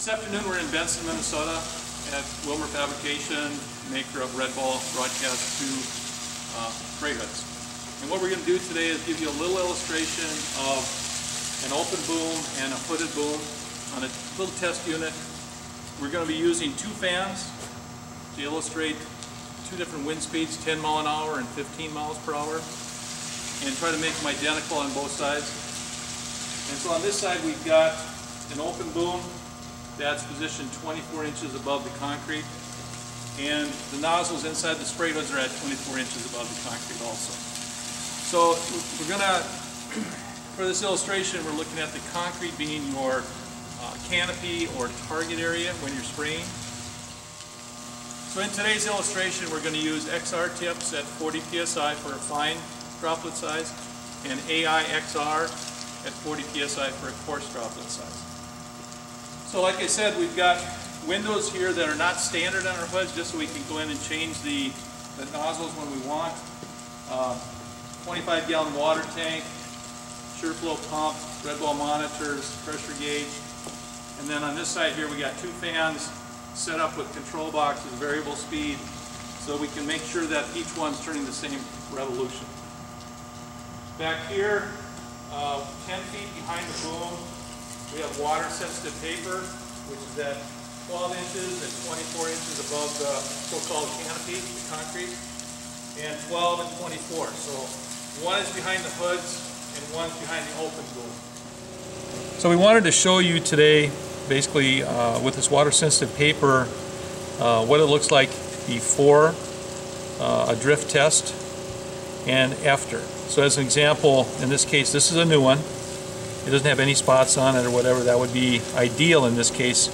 This afternoon we're in Benson, Minnesota at Willmar Fabrication, maker of Red Ball Broadcast 2 tray hoods. And what we're going to do today is give you a little illustration of an open boom and a hooded boom on a little test unit. We're going to be using two fans to illustrate two different wind speeds, 10 mile an hour and 15 miles per hour, and try to make them identical on both sides. And so on this side we've got an open boom that's positioned 24 inches above the concrete, and the nozzles inside the spray hoods are at 24 inches above the concrete also. So we're gonna, for this illustration, we're looking at the concrete being your canopy or target area when you're spraying. So in today's illustration we're going to use XR tips at 40 psi for a fine droplet size and AI XR at 40 psi for a coarse droplet size. So like I said, we've got windows here that are not standard on our hoods, just so we can go in and change the nozzles when we want. 25-gallon water tank, SureFlow pump, Red Ball monitors, pressure gauge. And then on this side here we got two fans set up with control boxes, variable speed, so we can make sure that each one's turning the same revolution. Back here, 10 feet behind the boom, we have water-sensitive paper, which is at 12 inches and 24 inches above the so-called canopy, the concrete, and 12 and 24. So one is behind the hoods and one's behind the open boom. So we wanted to show you today, basically with this water-sensitive paper, what it looks like before a drift test and after. So as an example, in this case, this is a new one. It doesn't have any spots on it or whatever. That would be ideal in this case,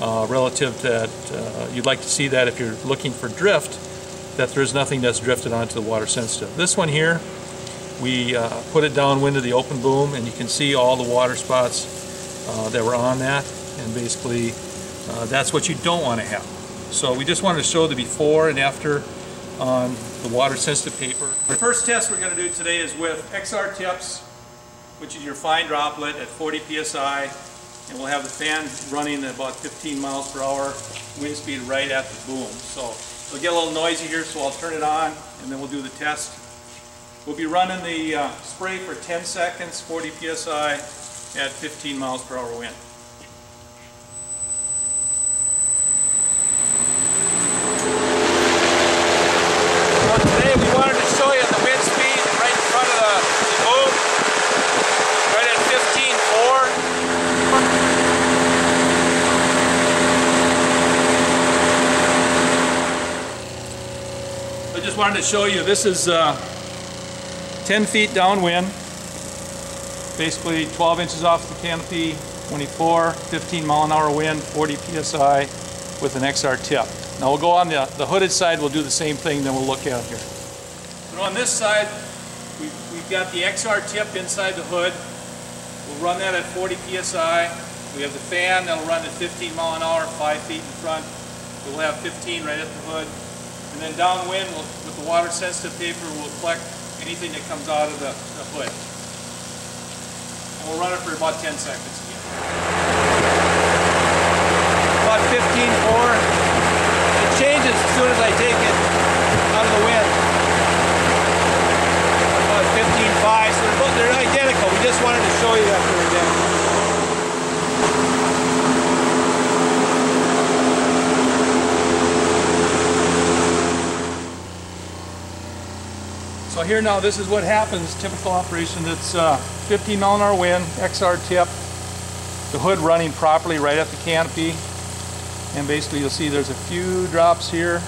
relative to that. You'd like to see that if you're looking for drift, that there's nothing that's drifted onto the water sensitive. This one here, we put it downwind of the open boom, and you can see all the water spots that were on that, and basically that's what you don't want to have. So we just wanted to show the before and after on the water sensitive paper. The first test we're going to do today is with XR tips, which is your fine droplet at 40 psi, and we'll have the fan running at about 15 miles per hour, wind speed right at the boom. So it'll get a little noisy here, so I'll turn it on and then we'll do the test. We'll be running the spray for 10 seconds, 40 psi at 15 miles per hour wind. I wanted to show you, this is 10 feet downwind, basically 12 inches off the canopy, 24, 15 mile an hour wind, 40 psi with an XR tip. Now we'll go on the hooded side, we'll do the same thing, then we'll look out here. So on this side, we've got the XR tip inside the hood. We'll run that at 40 psi. We have the fan that'll run at 15 mile an hour, 5 feet in front. We'll have 15 right at the hood. And then downwind, with the water-sensitive paper, we'll collect anything that comes out of the hood. And we'll run it for about 10 seconds again. About 15.4. It changes as soon as I take it out of the wind. About 15.5. So they're identical. We just wanted to show you that they were identical. So here now, this is what happens, typical operation. It's 15 mile an hour wind, XR tip, the hood running properly right at the canopy, and basically you'll see there's a few drops here,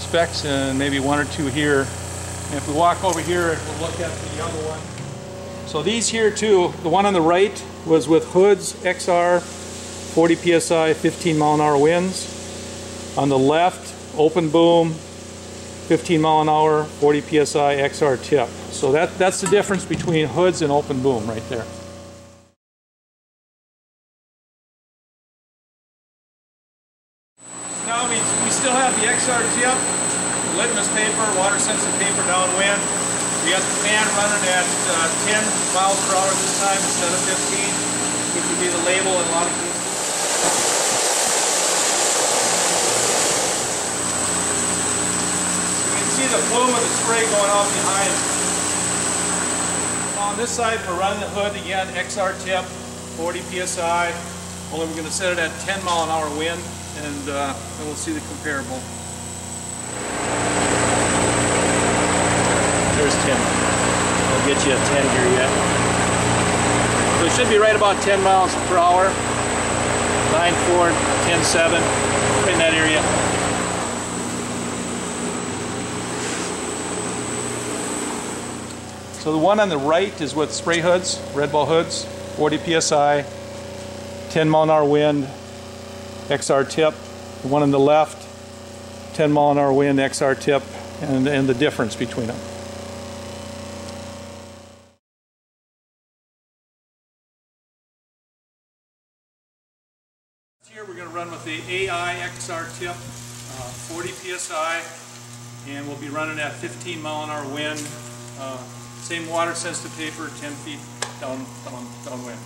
specks, and maybe one or two here. And if we walk over here, we'll look at the other one. So these here too, the one on the right was with hoods, XR, 40 psi, 15 mile an hour winds. On the left, open boom, 15 mile an hour, 40 psi, XR tip. So that's the difference between hoods and open boom right there. Now we still have the XR tip, litmus paper, water sensitive paper downwind. We have the fan running at 10 miles per hour this time instead of 15, which would be the label in a lot of cases. a plume of the spray going off behind it. On this side, we're running the hood again, XR tip, 40 psi. Only we're going to set it at 10 mile an hour wind, and then we'll see the comparable. There's 10. I'll get you a 10 here yet. So it should be right about 10 miles per hour. 9.4, 10.7, in that area. So the one on the right is with spray hoods, Red Ball hoods, 40 psi, 10 mile an hour wind, XR tip. The one on the left, 10 mile an hour wind, XR tip, and the difference between them. Here we're going to run with the AI XR tip, 40 psi, and we'll be running at 15 mile an hour wind. Same water sensitive paper, 10 feet downwind.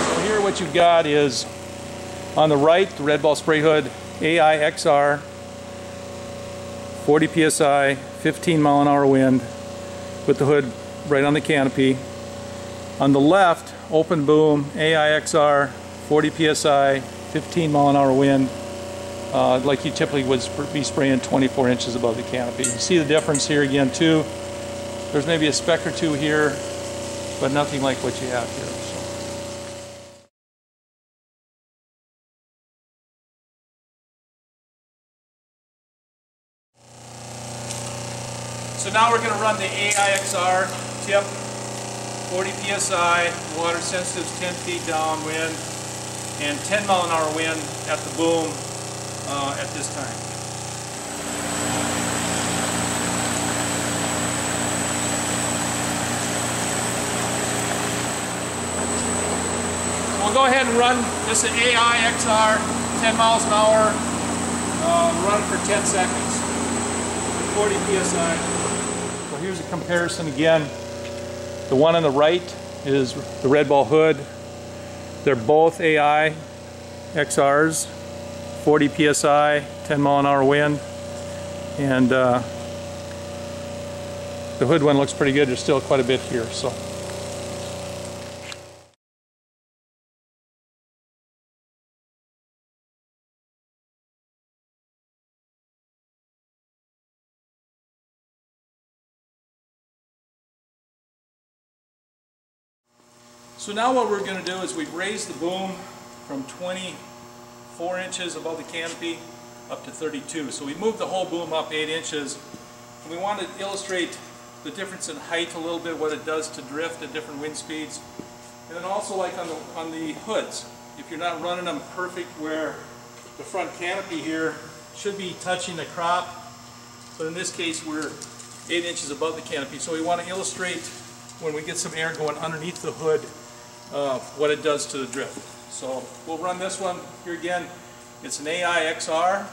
So here what you've got is on the right, the Red Ball spray hood, AI XR, 40 psi, 15 mile an hour wind, with the hood right on the canopy. On the left, open boom, AI XR, 40 psi, 15 mile an hour wind, like you typically would be spraying 24 inches above the canopy. You see the difference here again too. There's maybe a speck or two here, but nothing like what you have here. So now we're going to run the AI XR tip, 40 psi, water sensitive, 10 feet downwind, and 10 mile an hour wind at the boom at this time. We'll go ahead and run this AI XR 10 miles an hour, run for 10 seconds, 40 psi. Here's a comparison again. The one on the right is the Red Ball hood. They're both AI XRs, 40 psi, 10 mile an hour wind, and the hood one looks pretty good. There's still quite a bit here. So now what we're going to do is we've raised the boom from 24 inches above the canopy up to 32. So we moved the whole boom up 8 inches. And we want to illustrate the difference in height a little bit, what it does to drift at different wind speeds. And then also like on the hoods, if you're not running them perfect where the front canopy here should be touching the crop, but in this case we're 8 inches above the canopy. So we want to illustrate when we get some air going underneath the hood, what it does to the drift. So we'll run this one here again. It's an AI XR.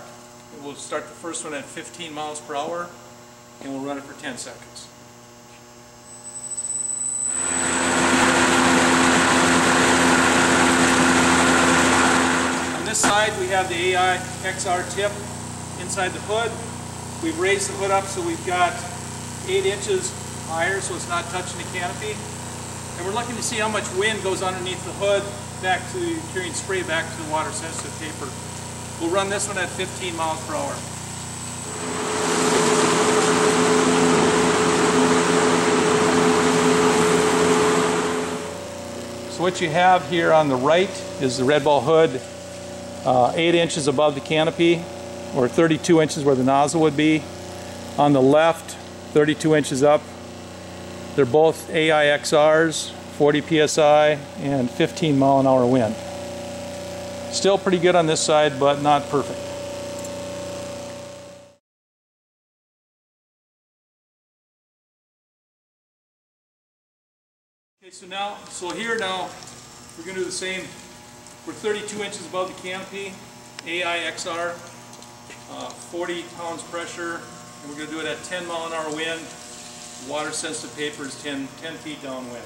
We'll start the first one at 15 miles per hour and we'll run it for 10 seconds. On this side we have the AI XR tip inside the hood. We've raised the hood up so we've got 8 inches higher so it's not touching the canopy. And we're looking to see how much wind goes underneath the hood back to carrying spray back to the water sensitive paper. We'll run this one at 15 miles per hour. So what you have here on the right is the Red Ball hood, 8 inches above the canopy, or 32 inches where the nozzle would be. On the left, 32 inches up. They're both AI XRs, 40 psi and 15 mile an hour wind. Still pretty good on this side, but not perfect. Okay, so here now we're going to do the same. We're 32 inches above the canopy, AI XR, 40 pounds pressure, and we're going to do it at 10 mile an hour wind. water-sensitive paper is 10 feet downwind.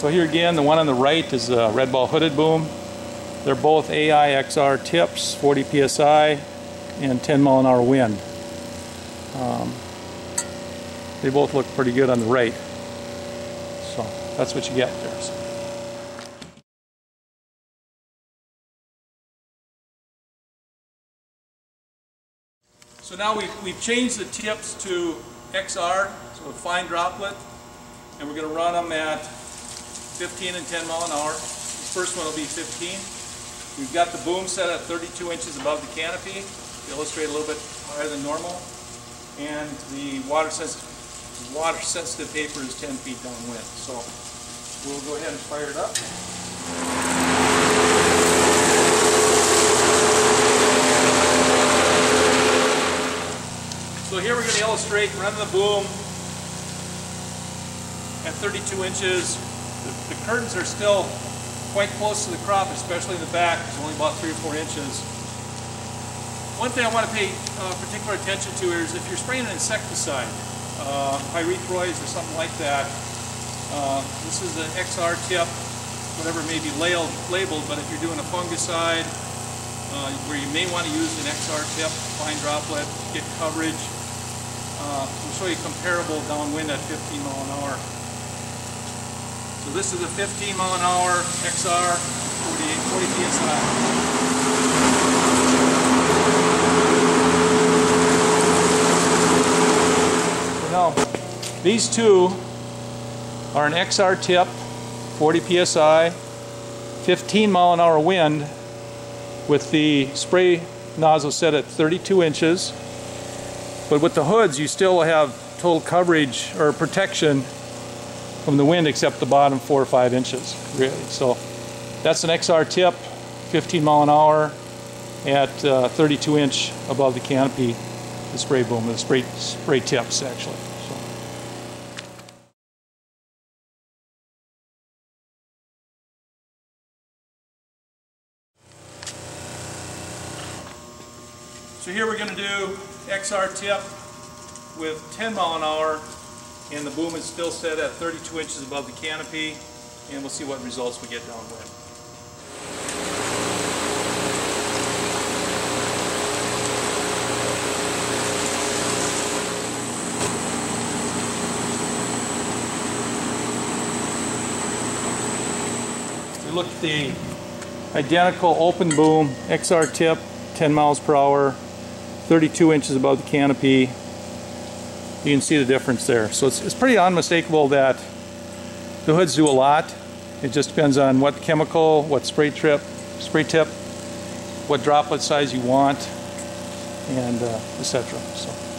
So here again, the one on the right is the Red Ball hooded boom. They're both AI XR tips, 40 psi and 10 mile an hour wind. They both look pretty good on the right. So that's what you get there. So. So now we've changed the tips to XR, so a fine droplet, and we're going to run them at 15 and 10 mile an hour. This first one will be 15. We've got the boom set at 32 inches above the canopy to illustrate a little bit higher than normal. And the water sensitive paper is 10 feet downwind. So we'll go ahead and fire it up. So here we're going to illustrate running the boom at 32 inches. The curtains are still quite close to the crop, especially in the back. It's only about 3 or 4 inches. One thing I want to pay particular attention to is if you're spraying an insecticide, pyrethroids or something like that, this is an XR tip, whatever it may be labeled, but if you're doing a fungicide, where you may want to use an XR tip, fine droplet, get coverage. We'll show you comparable downwind at 15 mile an hour. So this is a 15 mile an hour XR, 40 psi. So now, these two are an XR tip, 40 psi, 15 mile an hour wind, with the spray nozzle set at 32 inches. But with the hoods, you still have total coverage or protection from the wind except the bottom 4 or 5 inches, really. So that's an XR tip, 15 mile an hour at 32 inch above the canopy, the spray boom, the spray tips actually. So. So here we're going to do XR tip with 10 mile an hour, and the boom is still set at 32 inches above the canopy, and we'll see what results we get downwind. We look at the identical open boom, XR tip, 10 miles per hour, 32 inches above the canopy. You can see the difference there. So it's pretty unmistakable that the hoods do a lot. It just depends on what chemical, what spray tip, what droplet size you want, and etc. So.